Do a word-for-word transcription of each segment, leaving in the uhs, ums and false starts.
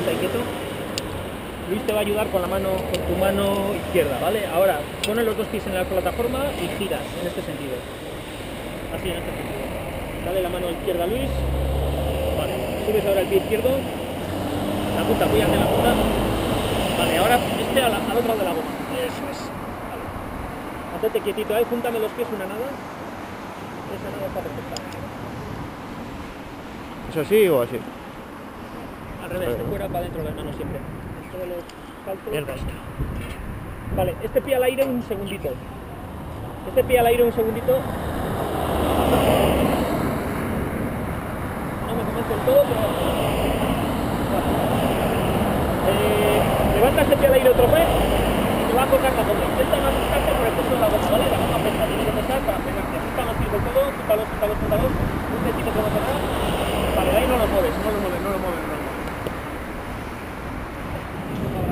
mantente quieto. Luis te va a ayudar con la mano, con tu mano izquierda, ¿vale? Ahora, pones los dos pies en la plataforma y giras en este sentido. Así, en este sentido. Dale la mano izquierda a Luis. Vale, subes ahora el pie izquierdo. La punta, apóyate en la punta. Vale, ahora este al, al otro lado de la goma. Eso es. Vale. Mantente quietito ahí, júntame los pies una nada. Esa nada está perfecta. ¿Es así o así? Al revés, de fuera para adentro las manos siempre. De los saltos. El resto. Vale, este pie al aire un segundito. Este pie al aire un segundito. No me comento el todo, pero... Vale. Eh, levanta este pie al aire otro vez y te va a cortar la goma. Intenta no asustarte por el peso de la goma, ¿vale? La goma pesa, tiene que pesar para pegarte. Ajusta más tiempo el todo, junta dos, junta dos, junta dos. Un centímetro que no pesa. Vale, ahí no lo mueves, no lo mueves, no lo mueves. No.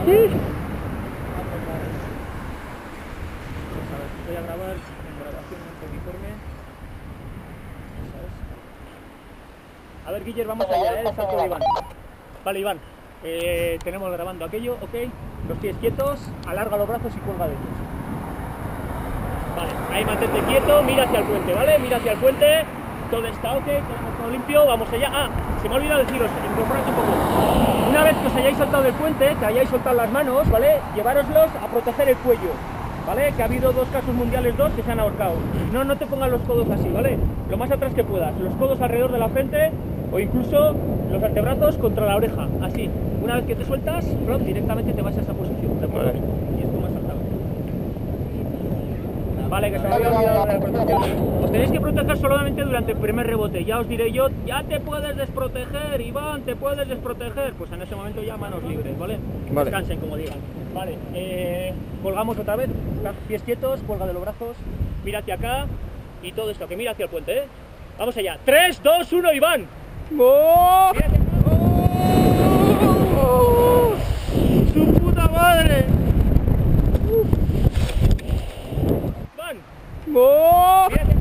Sí. Voy a grabar en grabación un poquiforme. A ver, Guiller, vamos allá, el salto de Iván. Vale, Iván, eh, tenemos grabando aquello, ok. Los pies quietos, alarga los brazos y cuelga de ellos. Vale, ahí mantente quieto, mira hacia el puente, ¿vale? Mira hacia el puente, todo está ok, tenemos todo limpio, vamos allá. Ah, se me ha olvidado deciros, incorporad un poco. Una vez que os hayáis soltado del puente, que hayáis soltado las manos, ¿vale? Llevároslos a proteger el cuello, ¿vale? Que ha habido dos casos mundiales, dos, que se han ahorcado. No, no te pongan los codos así, ¿vale? Lo más atrás que puedas, los codos alrededor de la frente o incluso los antebrazos contra la oreja, así. Una vez que te sueltas, Rob, directamente te vas a esa posición, ¿de acuerdo? Y esto más saltado. Vale, que se me había olvidado la protección. Os tenéis que proteger solamente durante el primer rebote, ya os diré yo, ya te puedes desproteger, Iván, te puedes desproteger, pues en ese momento ya manos libres, ¿vale? Vale. Descansen, como digan. Vale, eh, colgamos otra vez, pies quietos, cuelga de los brazos, mira hacia acá y todo esto, que mira hacia el puente, ¿eh? Vamos allá, tres, dos, uno, Iván. ¡Oh! ¡Oh! ¡Su puta madre! ¡Iván! ¡Oh! ¡Madre!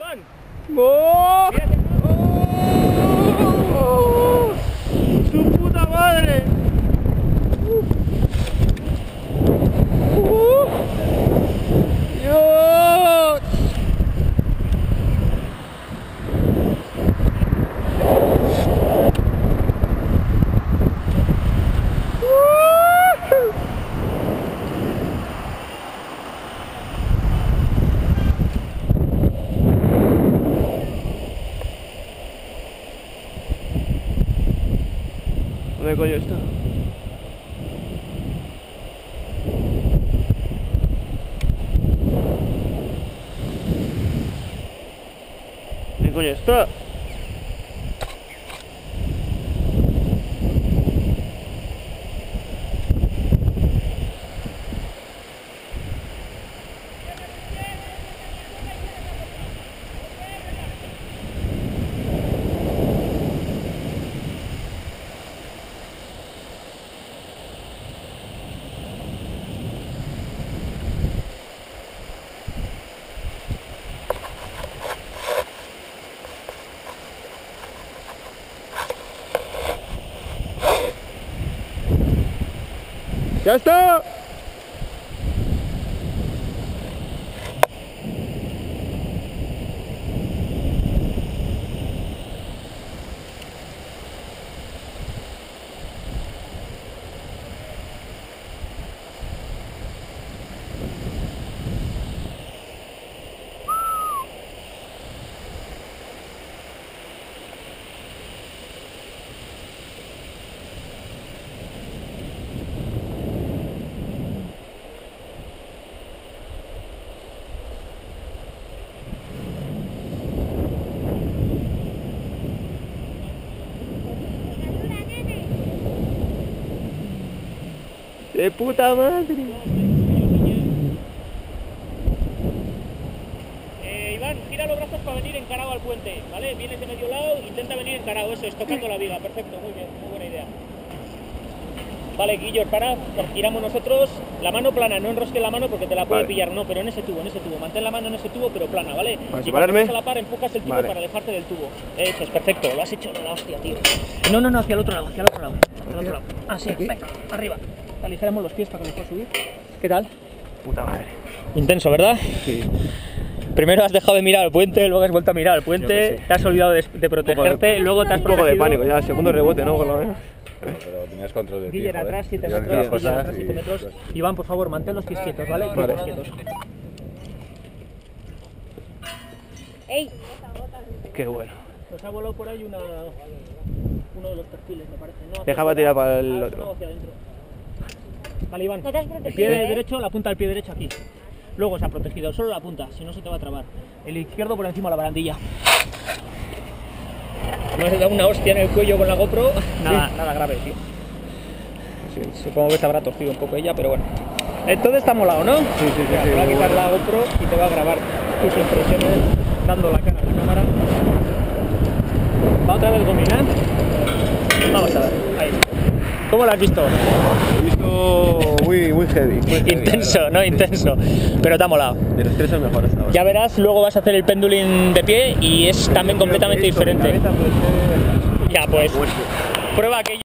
¡Van! ¡Oh! ¡Oh! ¡Su puta madre! ¡Oh! ¡Dios! ¿Qué coño está? ¿Qué coño está? ¡Ya está! ¡De puta madre! Eh, Iván, gira los brazos para venir encarado al puente, ¿vale? Vienes de medio lado, intenta venir encarado, eso es, tocando la viga, perfecto, muy bien, muy buena idea. Vale, Guillo, para, giramos nosotros, la mano plana, no enrosques la mano porque te la puede vale. pillar, no, pero en ese tubo, en ese tubo, mantén la mano en ese tubo, pero plana, ¿vale? ¿Para separarme? A la par, empujas el tubo vale. para alejarte del tubo. Eso es, perfecto, lo has hecho, la hostia, tío. No, no, no, hacia el otro lado, hacia el otro lado, hacia el otro lado. Así, venga, arriba. Aligeramos los pies para que nos pueda subir. ¿Qué tal? Puta madre. Intenso, ¿verdad? Sí. Primero has dejado de mirar al puente, luego has vuelto a mirar al puente, te has olvidado de, de protegerte, de, luego te has protegido. Un poco de pánico, ya, segundo rebote, ¿no? Por lo menos. Pero tenías control de ti. Guiller atrás, siete metros. Iván, por favor, mantén los pies quietos, ¿vale? Vale. Quietos. ¡Ey! Qué bueno. Nos ha volado por ahí una, uno de los perfiles, me parece. No, dejaba tirar para el otro. Vale, Iván. El pie derecho, la punta del pie derecho aquí. Luego se ha protegido, solo la punta, si no se te va a trabar. El izquierdo por encima de la barandilla. ¿No has dado una hostia en el cuello con la GoPro? Nada, sí. nada grave, tío. Sí, supongo que te habrá torcido un poco ella, pero bueno. Entonces está molado, ¿no? Sí, sí, sí. Mira, sí te va a quitar bueno. la GoPro y te va a grabar tus impresiones dando la cara a la cámara. Va otra vez dominar. Vamos a ver, ahí. ¿Cómo lo has visto? Lo he visto muy, muy heavy. Muy intenso, heavy, ¿no? Intenso. Pero te ha molado. De los tres es mejor hasta ahora. Ya verás, luego vas a hacer el pendulín de pie y es también completamente diferente. Ya, pues. Prueba aquello.